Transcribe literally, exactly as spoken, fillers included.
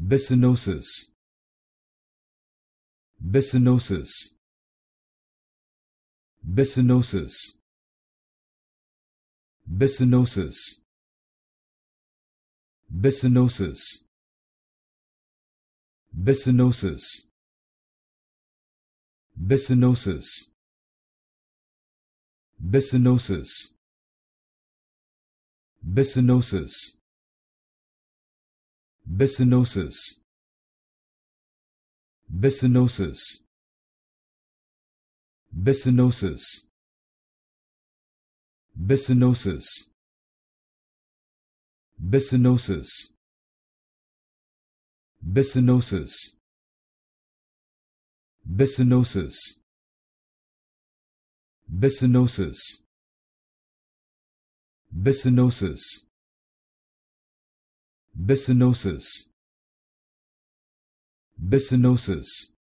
Byssinosis. Byssinosis. Byssinosis. Byssinosis. Byssinosis. Byssinosis. Byssinosis. Byssinosis. Byssinosis. Byssinosis. Byssinosis. Byssinosis. Byssinosis. Byssinosis. Byssinosis. Byssinosis. Byssinosis. Byssinosis. Byssinosis. Byssinosis.